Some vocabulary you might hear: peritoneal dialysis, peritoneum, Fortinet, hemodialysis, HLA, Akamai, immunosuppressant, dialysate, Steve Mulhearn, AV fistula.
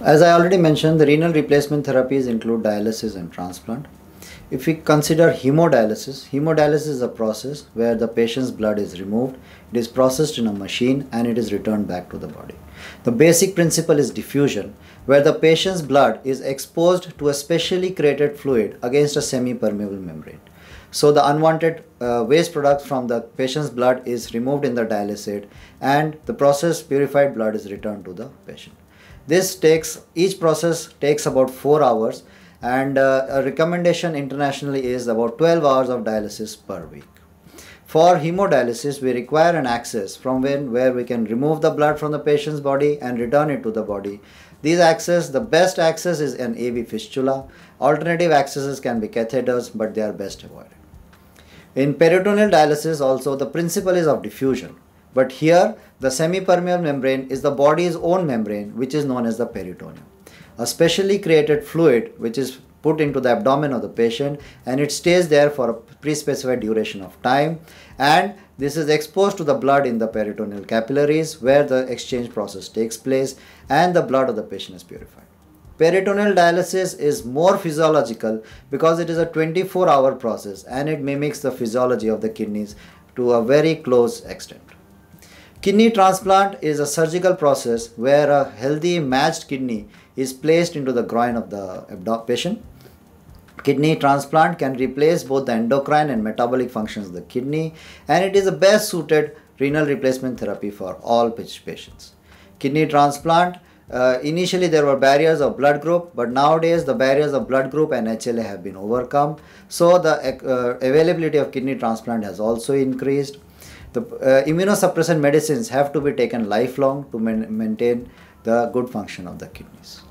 As I already mentioned, the renal replacement therapies include dialysis and transplant. If we consider hemodialysis is a process where the patient's blood is removed, it is processed in a machine and it is returned back to the body. The basic principle is diffusion, where the patient's blood is exposed to a specially created fluid against a semi-permeable membrane. So the unwanted waste products from the patient's blood is removed in the dialysate and the processed purified blood is returned to the patient. Each process takes about 4 hours. And a recommendation internationally is about 12 hours of dialysis per week. For hemodialysis, we require an access from where we can remove the blood from the patient's body and return it to the body. The best access is an AV fistula. Alternative accesses can be catheters, but they are best avoided. In peritoneal dialysis also, the principle is of diffusion. But here, the semi-permeable membrane is the body's own membrane, which is known as the peritoneum. A specially created fluid which is put into the abdomen of the patient and it stays there for a pre-specified duration of time, and this is exposed to the blood in the peritoneal capillaries where the exchange process takes place and the blood of the patient is purified. Peritoneal dialysis is more physiological because it is a 24-hour process and it mimics the physiology of the kidneys to a very close extent. Kidney transplant is a surgical process where a healthy matched kidney is placed into the groin of the patient. Kidney transplant can replace both the endocrine and metabolic functions of the kidney, and it is the best suited renal replacement therapy for all patients. Kidney transplant, initially there were barriers of blood group, but nowadays the barriers of blood group and HLA have been overcome. So the availability of kidney transplant has also increased. The immunosuppressant medicines have to be taken lifelong to maintain the good function of the kidneys.